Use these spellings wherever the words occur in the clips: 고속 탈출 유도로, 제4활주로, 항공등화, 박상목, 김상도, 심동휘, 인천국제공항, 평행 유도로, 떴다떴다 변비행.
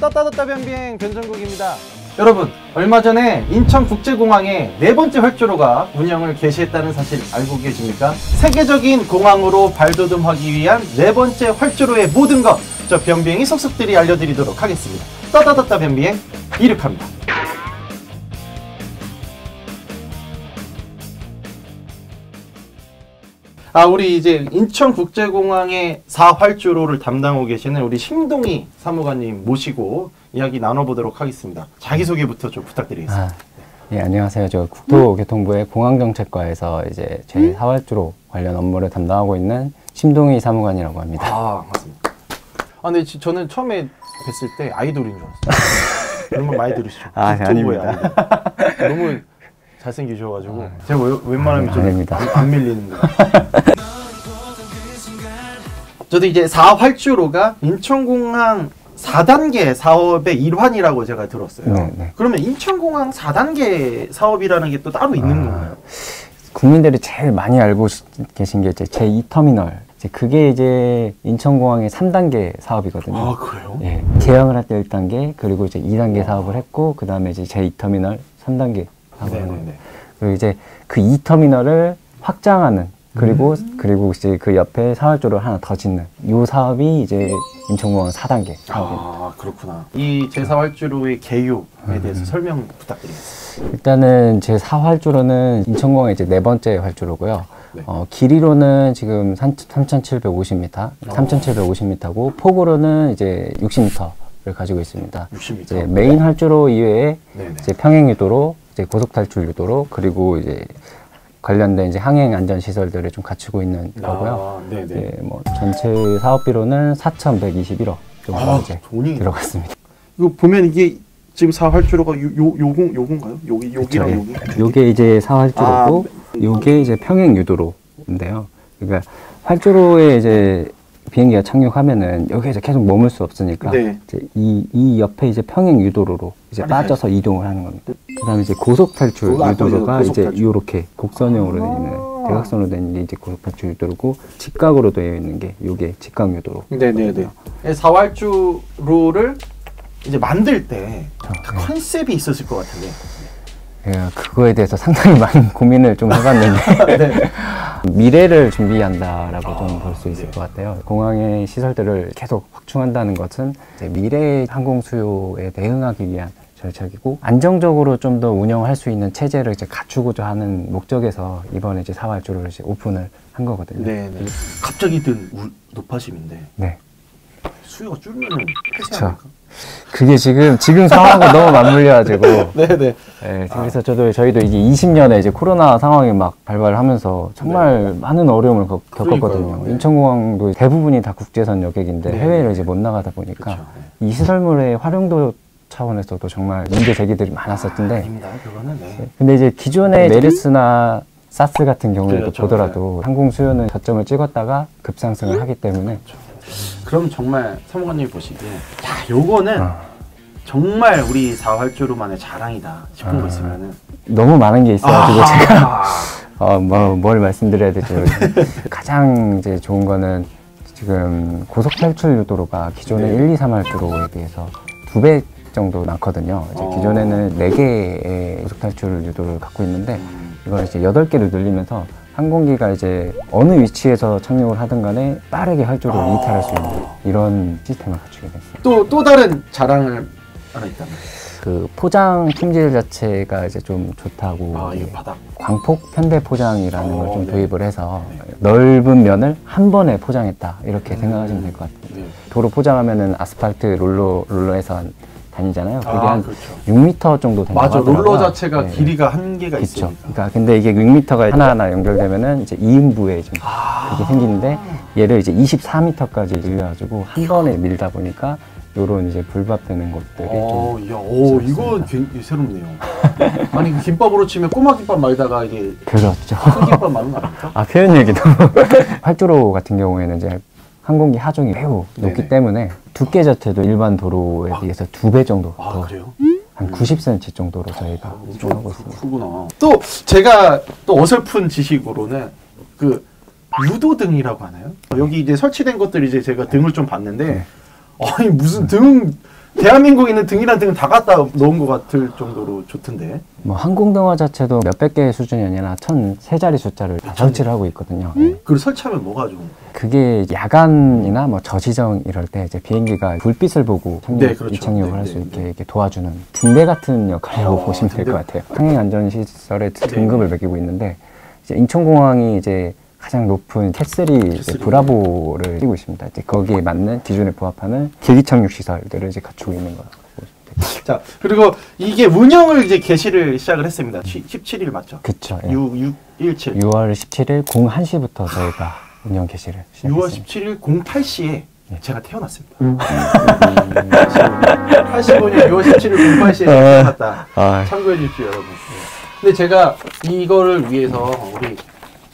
떴다떴다 변비행 변정국입니다. 여러분, 얼마 전에 인천국제공항에 네 번째 활주로가 운영을 개시했다는 사실 알고 계십니까? 세계적인 공항으로 발돋움하기 위한 네 번째 활주로의 모든 것, 저 변비행이 속속들이 알려드리도록 하겠습니다. 떴다떴다 변비행 이륙합니다. 우리 이제 인천국제공항의 4활주로를 담당하고 계시는 우리 심동휘 사무관님 모시고 이야기 나눠보도록 하겠습니다. 자기소개부터 좀 부탁드리겠습니다. 네, 안녕하세요. 저 국토교통부의 공항정책과에서 이제 제 4활주로 관련 업무를 담당하고 있는 심동휘 사무관이라고 합니다. 맞습니다. 근데 저는 처음에 뵀을 때 아이돌인 줄 알았어요. 그런 말 많이 들으시죠? 아닙니다. 아이돌. 너무 잘생기셔가지고 제가 웬만하면 좀 안 밀리는데. 저도 이제 4활주로가 인천공항 4단계 사업의 일환이라고 제가 들었어요. 네네. 그러면 인천공항 4단계 사업이라는 게 또 따로 있는 건가요? 국민들이 제일 많이 알고 계신 게 제2터미널. 그게 이제 인천공항의 3단계 사업이거든요. 그래요? 예. 개항을 할 때 1단계, 그리고 이제 2단계 사업을 했고, 그 다음에 이제 제2터미널 3단계. 네네네. 그리고 이제 그 2터미널을 확장하는, 그리고 이제 그 옆에 4활주로를 하나 더 짓는 이 사업이 이제 인천공항 4단계 사업입니다. 그렇구나. 이 제4활주로의 개요에 대해서 설명 부탁드리겠습니다. 일단은 제4활주로는 인천공항의 이제 네 번째 활주로고요. 네. 길이로는 지금 3,750m, 3,750m고 폭으로는 이제 60m를 가지고 있습니다. 60m. 이제 메인 활주로 이외에 이제 평행 유도로, 이제 고속 탈출 유도로, 그리고 이제 관련된 이제 항행 안전 시설들을 좀 갖추고 있는 거고요. 네, 뭐 전체 사업비로는 4,121억 정도 이제 들어갔습니다. 이거 보면 이게 지금 4활주로가 요건가요? 여기랑 여기. 요게 이제 4활주로고, 요게 이제 평행 유도로인데요. 그러니까 활주로에 이제 비행기가 착륙하면은 여기에 이제 계속 머물 수 없으니까 이제 이 옆에 이제 평행 유도로로 이제 빠져서 이동을 하는 겁니다. 그다음에 이제 고속 탈출 유도로가 이제 이렇게 곡선형으로 되어 있는, 대각선으로 되어 있는 게 이제 고속 탈출 유도로고, 직각으로 되어 있는 게 요게 직각 유도로. 네네네. 4활주로를 이제 만들 때 컨셉이 있었을 것 같은데. 그거에 대해서 상당히 많은 고민을 좀 해봤는데 미래를 준비한다라고 좀 볼 수 있을 것 같아요. 공항의 시설들을 계속 확충한다는 것은 이제 미래 항공 수요에 대응하기 위한 절차이고, 안정적으로 좀 더 운영할 수 있는 체제를 이제 갖추고자 하는 목적에서 이번에 이제 4활주로를 이제 오픈을 한 거거든요. 네네. 갑자기 든 높아심인데. 네. 수요가 줄면은 폐쇄합니까? 그게 지금 상황하고 너무 맞물려가지고. 네네. 네, 그래서 저희도 이제 20년에 이제 코로나 상황이 막 발발하면서 정말 많은 어려움을 겪었거든요. 인천공항도 대부분이 다 국제선 여객인데 해외를 이제 못 나가다 보니까 이 시설물의 활용도 차원에서도 정말 문제 제기들이 많았었는데. 아닙니다, 그거는. 근데 이제 기존의 메르스나 사스 같은 경우에도 보더라도 항공 수요는 저점을 찍었다가 급상승을 하기 때문에. 그럼 정말 사무관님이 보시기에 요거는 정말 우리 4활주로만의 자랑이다 싶은 거 있으면은. 너무 많은 게 있어가지고 제가 뭘 말씀드려야 될지. 가장 이제 좋은 거는 지금 고속 탈출 유도로가 기존의 1, 2, 3활주로에 비해서 2배 정도 많거든요. 이제 기존에는 4개의 고속 탈출 유도를 갖고 있는데 이걸 이제 8개로 늘리면서 항공기가 이제 어느 위치에서 착륙을 하든 간에 빠르게 활주로를 이탈할 수 있는 이런 시스템을 갖추게 됐어요. 또 다른 자랑을 하나 있다면? 그 포장 품질 자체가 이제 좀 좋다고. 이제 광폭 편대 포장이라는 걸 좀 도입을 해서 넓은 면을 한 번에 포장했다, 이렇게 생각하시면 될 것 같아요. 도로 포장하면은 아스팔트 롤러에서 다니잖아요. 그게 한 6m 정도 된다고 하더라고요. 롤러 자체가 길이가 한계가 있으니까. 그러니까 근데 이게 6m가 하나하나 연결되면은 이제 2인부에 좀 그게 생기는데, 얘를 이제 24m까지 늘려가지고 한 번에 밀다 보니까 요런 이제 불밥되는 것들이 좀. 이거 새롭네요. 아니, 김밥으로 치면 꼬마 김밥 말다가 이게. 그렇죠. 큰 김밥 말은 아닙니까? 표현 얘기도. 활주로 같은 경우에는 이제 항공기 하중이 매우 높기 때문에 두께 자체도 일반 도로에 비해서 2배 정도 더, 그래요? 한 90cm 정도로 저희가 하고 있습니다. 크구나. 또 제가 또 어설픈 지식으로는 그 유도등이라고 하나요? 여기 이제 설치된 것들 이제 제가 등을 좀 봤는데 아니 무슨 등 대한민국에는 등이랑 등을 다 갖다 놓은 것 같을 정도로 좋던데. 뭐 항공등화 자체도 몇백 개의 수준이 아니라 1,000세 자리 숫자를 다 설치를 하고 있거든요. 그걸 설치하면 뭐가 좋은 거예요? 그게 야간이나 뭐 저지정 이럴 때 이제 비행기가 불빛을 보고 착륙을 할 수 있게 도와주는 등대 같은 역할이라고 보시면 될 것 같아요. 항해안전시설에 등급을 매기고 있는데 이제 인천공항이 이제 가장 높은 캣3 브라보를 띄고 있습니다. 이제 거기에 맞는 기준에 부합하는 길기 착륙 시설들을 이제 갖추고 있는 거라고 보시면 됩니다. 그리고 이게 운영을 이제 개시를 시작을 했습니다. 17일 맞죠? 그쵸. 예. 617. 6월 17일 01시부터 저희가 운영 개시를 시작했습니다. 6월 17일 08시에 예. 제가 태어났습니다. 85년 6월 17일 08시에 태어났다. 참고해 주십시오, 여러분. 예. 근데 제가 이거를 위해서 우리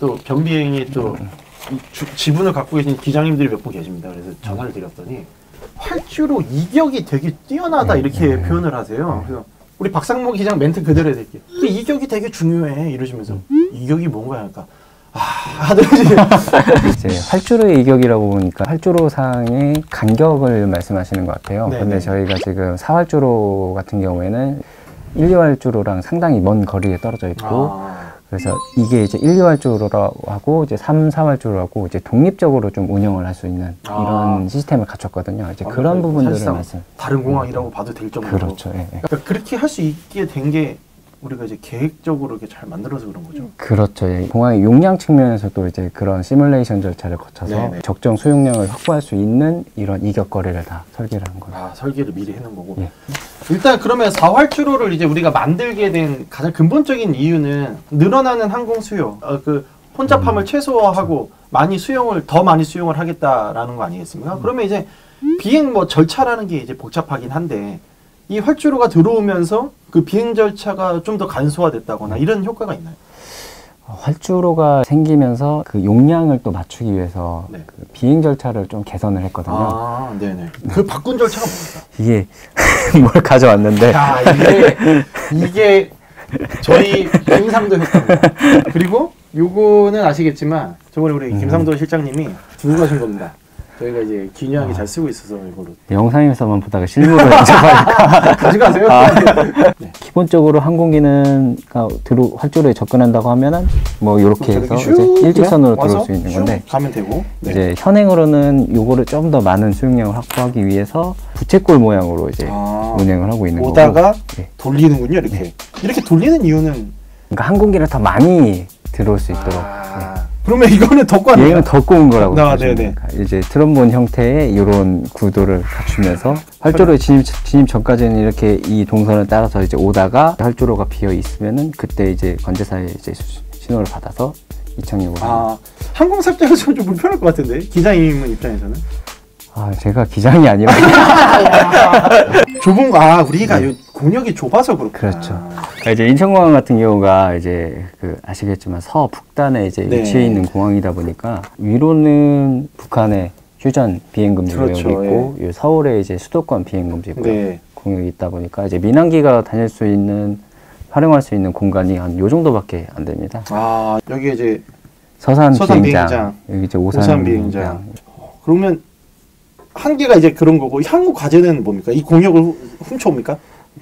또 변비행에 또 지분을 갖고 계신 기장님들이 몇 분 계십니다. 그래서 전화를 드렸더니 활주로 이격이 되게 뛰어나다 이렇게 표현을 하세요. 그래서 우리 박상목 기장 멘트 그대로 해드릴게요. 근데 이격이 되게 중요해 이러시면서 이격이 뭔가 하니까 이제 활주로의 이격이라고 보니까 활주로상의 간격을 말씀하시는 것 같아요. 네네. 근데 저희가 지금 4활주로 같은 경우에는 1, 2활주로랑 상당히 먼 거리에 떨어져 있고 그래서 이게 이제 1, 2활주로라고 하고 이제 3, 4활주로라고 이제 독립적으로 좀 운영을 할 수 있는 이런 시스템을 갖췄거든요. 이제 그런 부분들을 말씀. 다른 공항이라고 봐도 될 정도로. 그렇죠. 예, 예. 그러니까 그렇게 할 수 있게 된 게 우리가 이제 계획적으로 이렇게 잘 만들어서 그런 거죠. 그렇죠. 예. 공항의 용량 측면에서도 이제 그런 시뮬레이션 절차를 거쳐서 네네. 적정 수용량을 확보할 수 있는 이런 이격거리를 다 설계를 한 거예요. 설계를 미리 해놓은 거고. 예. 일단 그러면 4활주로를 이제 우리가 만들게 된 가장 근본적인 이유는 늘어나는 항공 수요, 그 혼잡함을 최소화하고 많이 수용을 더 많이 수용을 하겠다라는 거 아니겠습니까? 그러면 이제 비행 뭐 절차라는 게 이제 복잡하긴 한데. 이 활주로가 들어오면서 그 비행 절차가 좀 더 간소화됐다거나 이런 효과가 있나요? 활주로가 생기면서 그 용량을 또 맞추기 위해서 그 비행 절차를 좀 개선을 했거든요. 네네. 그 바꾼 절차가 뭡니까? 이게 뭘 가져왔는데. 이게 저희 김상도 효과입니다. 그리고 요거는 아시겠지만 저번에 우리 김상도 실장님이 들고 가신 겁니다. 저희가 이제 기뉴하게 잘 쓰고 있어서 이걸로 영상에서만 보다가 실물로 인정하니까 가져가세요. 네. 기본적으로 항공기는 활주로에 접근한다고 하면은 뭐 이렇게 해서 이제 일직선으로 들어올 수 있는 건데 가면 되고 이제 현행으로는 요거를 좀 더 많은 수용량을 확보하기 위해서 부채꼴 모양으로 이제 운행을 하고 있는 거고 오다가 돌리는군요 이렇게. 이렇게 돌리는 이유는 그러니까 항공기를 더 많이 들어올 수 있도록. 그러면 이거는 덮고 하는 거야? 얘는 덮고 온 거라고. 이제 트럼본 형태의 이런 구도를 갖추면서 활주로에 진입 전까지는 이렇게 이 동선을 따라서 이제 오다가 활주로가 비어 있으면은 그때 이제 관제사에 이제 신호를 받아서 이착륙을 하는. 항공사 입장에서는 좀 불편할 것 같은데 기장님 입장에서는? 제가 기장이 아니라. 좁은 거, 우리가 공역이 좁아서 그렇구나. 그렇죠. 이제 인천공항 같은 경우가 이제 그 아시겠지만 서해 북단에 이제 위치해 있는 공항이다 보니까 위로는 북한의 휴전 비행금지 구역이 있고 서울에 이제 수도권 비행금지 구역 공역이 있다 보니까 이제 민항기가 다닐 수 있는 활용할 수 있는 공간이 한 요 정도밖에 안 됩니다. 여기 이제 서산 비행장, 여기 이제 오산 비행장. 그러면 한 개가 이제 그런 거고 향후 과제는 뭡니까? 이 공역을 훔쳐옵니까?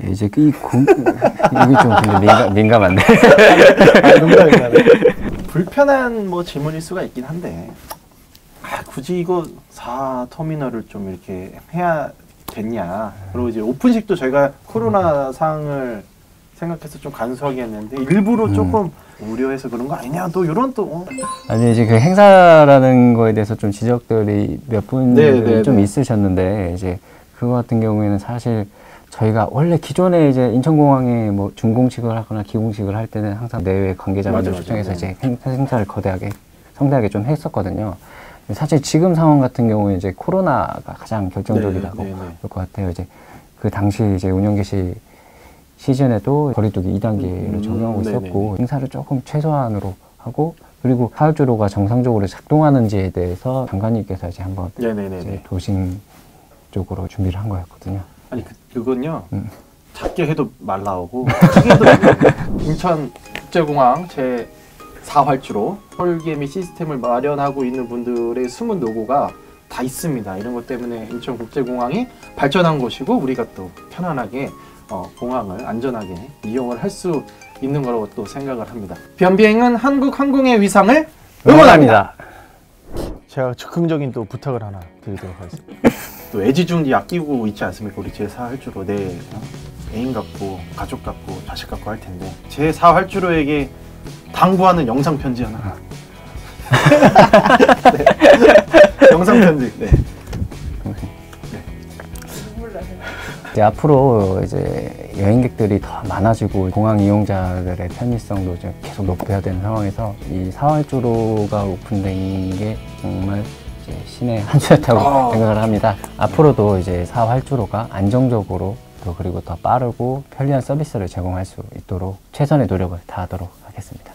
이제 이게 좀 근데 민감한데. 농담이네. 불편한 뭐 질문일 수가 있긴 한데 굳이 이거 4터미널을 좀 이렇게 해야 됐냐. 그리고 이제 오픈식도 저희가 코로나 상을 생각해서 좀 간소하게 했는데 일부러 조금 우려해서 그런 거 아니냐 또 이런 또 아니 이제 그 행사라는 거에 대해서 좀 지적들이 몇 분 좀 있으셨는데 이제 그거 같은 경우에는 사실 저희가 원래 기존에 이제 인천공항에 뭐 준공식을 하거나 기공식을 할 때는 항상 내외 관계자분들 초청해서 이제 행사를 성대하게 좀 했었거든요. 사실 지금 상황 같은 경우에 이제 코로나가 가장 결정적이라고 볼 것 같아요. 이제 그 당시 이제 운영 개시 시즌에도 거리두기 2단계를 적용하고 있었고 행사를 조금 최소한으로 하고 그리고 사활주로가 정상적으로 작동하는지에 대해서 장관님께서 이제 한번 이제 도심 쪽으로 준비를 한 거였거든요. 아니 그건요 작게 해도 말 나오고 크게 해도 인천국제공항 제4활주로 설계 및 시스템을 마련하고 있는 분들의 숨은 노고가 다 있습니다. 이런 것 때문에 인천국제공항이 발전한 곳이고 우리가 또 편안하게 공항을 안전하게 이용을 할 수 있는 거라고 또 생각을 합니다. 변비행은 한국항공의 위상을 응원합니다. 제가 즉흥적인 또 부탁을 하나 드리도록 하겠습니다. 또 애지중지 아끼고 있지 않습니까? 우리 제4활주로 내 애인 같고 가족 같고 자식 같고 할 텐데 제4활주로에게 당부하는 영상 편지 하나. 네. 영상 편지. 네. 이제 앞으로 이제 여행객들이 더 많아지고 공항 이용자들의 편의성도 이제 계속 높여야 되는 상황에서 이 4활주로가 오픈된 게 정말 이제 신의 한 수였다고 생각을 합니다. 앞으로도 이제 4활주로가 안정적으로 또 그리고 더 빠르고 편리한 서비스를 제공할 수 있도록 최선의 노력을 다하도록 하겠습니다.